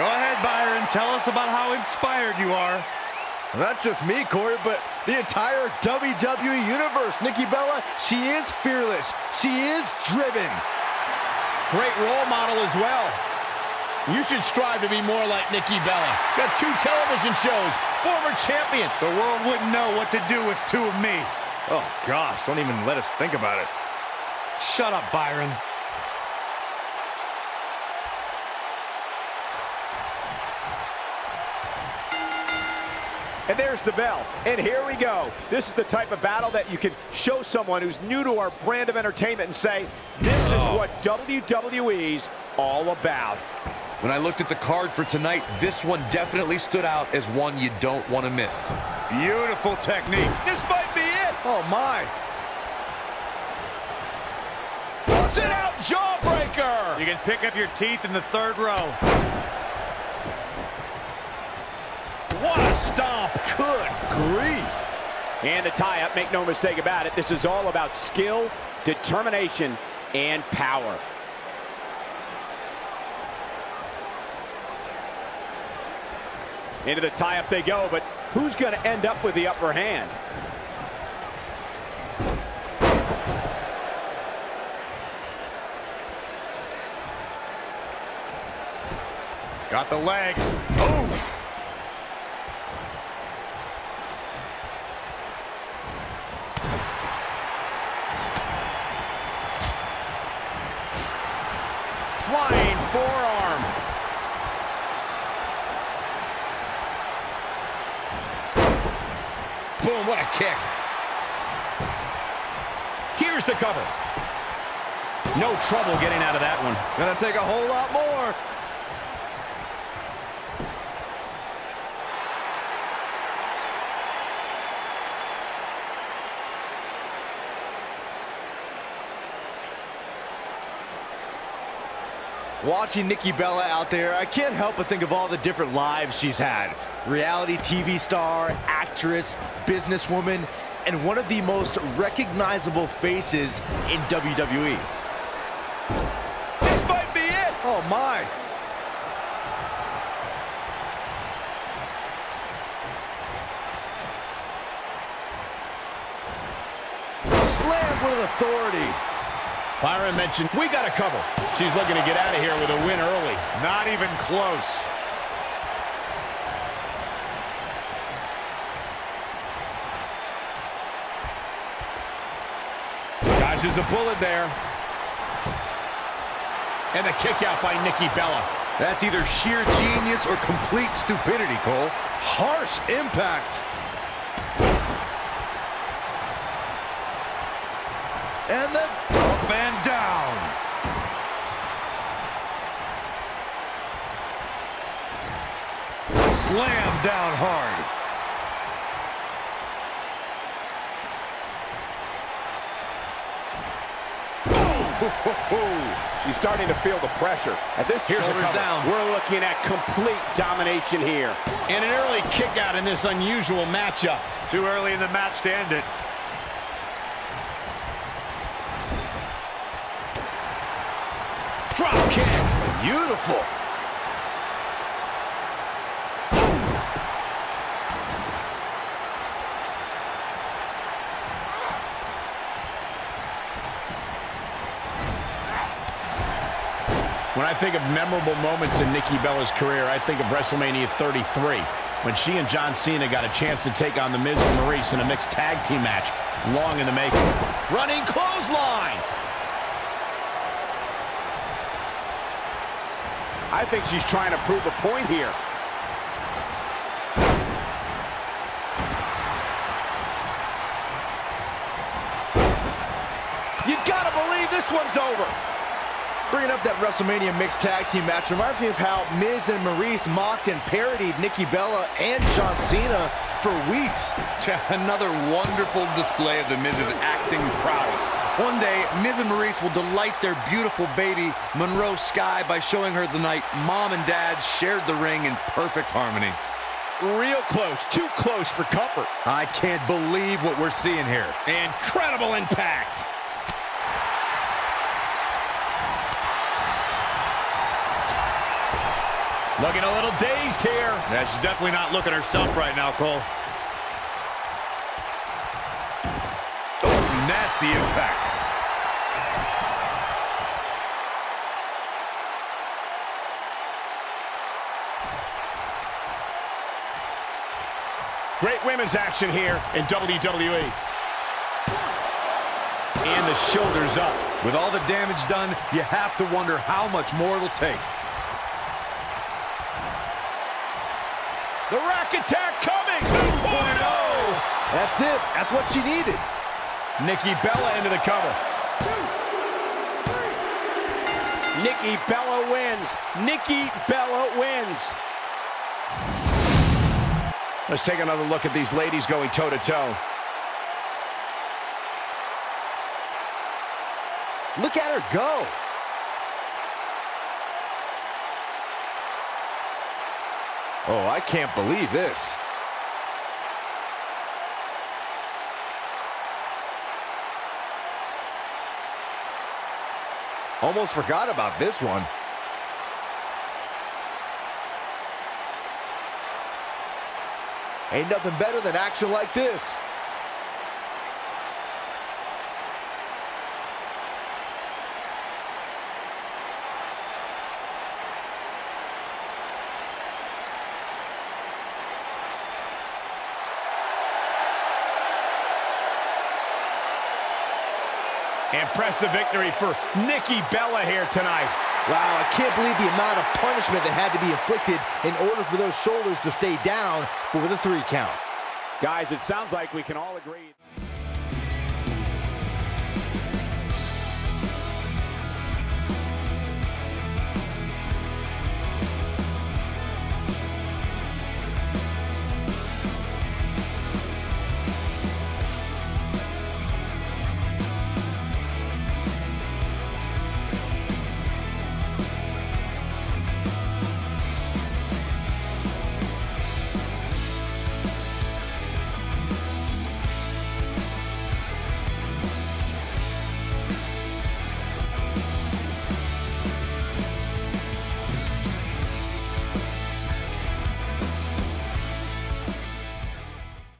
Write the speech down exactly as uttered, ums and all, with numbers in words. Go ahead, Byron. Tell us about how inspired you are. Not just me, Corey, but the entire W W E Universe. Nikki Bella, she is fearless. She is driven. Great role model as well. You should strive to be more like Nikki Bella. Got two television shows, former champion. The world wouldn't know what to do with two of me. Oh, gosh, don't even let us think about it. Shut up, Byron. And there's the bell, and here we go. This is the type of battle that you can show someone who's new to our brand of entertainment and say, this is what W W E's all about. When I looked at the card for tonight, this one definitely stood out as one you don't want to miss. Beautiful technique. This might be it. Oh, my. Sit out jawbreaker. You can pick up your teeth in the third row. What a stomp. Good grief. And the tie-up, make no mistake about it. This is all about skill, determination, and power. Into the tie-up they go, but who's going to end up with the upper hand? Got the leg. Oh! Flying forearm. Boom, what a kick. Here's the cover. No trouble getting out of that one. Gonna take a whole lot more. Watching Nikki Bella out there, I can't help but think of all the different lives she's had. Reality T V star, actress, businesswoman, and one of the most recognizable faces in W W E. This might be it! Oh, my. Slam with authority. Byron mentioned, we got a cover. She's looking to get out of here with a win early. Not even close. Dodges a bullet there. And the kick out by Nikki Bella. That's either sheer genius or complete stupidity, Cole. Harsh impact. And the up and down. Slam down hard. Oh! She's starting to feel the pressure. At this point, shoulders down. We're looking at complete domination here. And an early kick out in this unusual matchup. Too early in the match to end it. Drop kick. Beautiful. When I think of memorable moments in Nikki Bella's career, I think of WrestleMania thirty-three, when she and John Cena got a chance to take on The Miz and Maryse in a mixed tag team match, long in the making. Running clothesline. I think she's trying to prove a point here. You gotta believe this one's over. Bringing up that WrestleMania mixed tag team match reminds me of how Miz and Maryse mocked and parodied Nikki Bella and John Cena for weeks. Another wonderful display of the Miz's acting prowess. One day, Miz and Maryse will delight their beautiful baby, Monroe Sky, by showing her the night Mom and Dad shared the ring in perfect harmony. Real close, too close for comfort. I can't believe what we're seeing here. Incredible impact. Looking a little dazed here. Yeah, she's definitely not looking herself right now, Cole. Oh, nasty impact. Great women's action here in W W E. And the shoulders up. With all the damage done, you have to wonder how much more it'll take. The rack attack coming! two point oh! That's it. That's what she needed. Nikki Bella into the cover. Two, three. Nikki Bella wins. Nikki Bella wins. Let's take another look at these ladies going toe-to-toe. Look at her go. Oh, I can't believe this. Almost forgot about this one. Ain't nothing better than action like this. Impressive victory for Nikki Bella here tonight. Wow, I can't believe the amount of punishment that had to be inflicted in order for those shoulders to stay down for the three count. Guys, it sounds like we can all agree.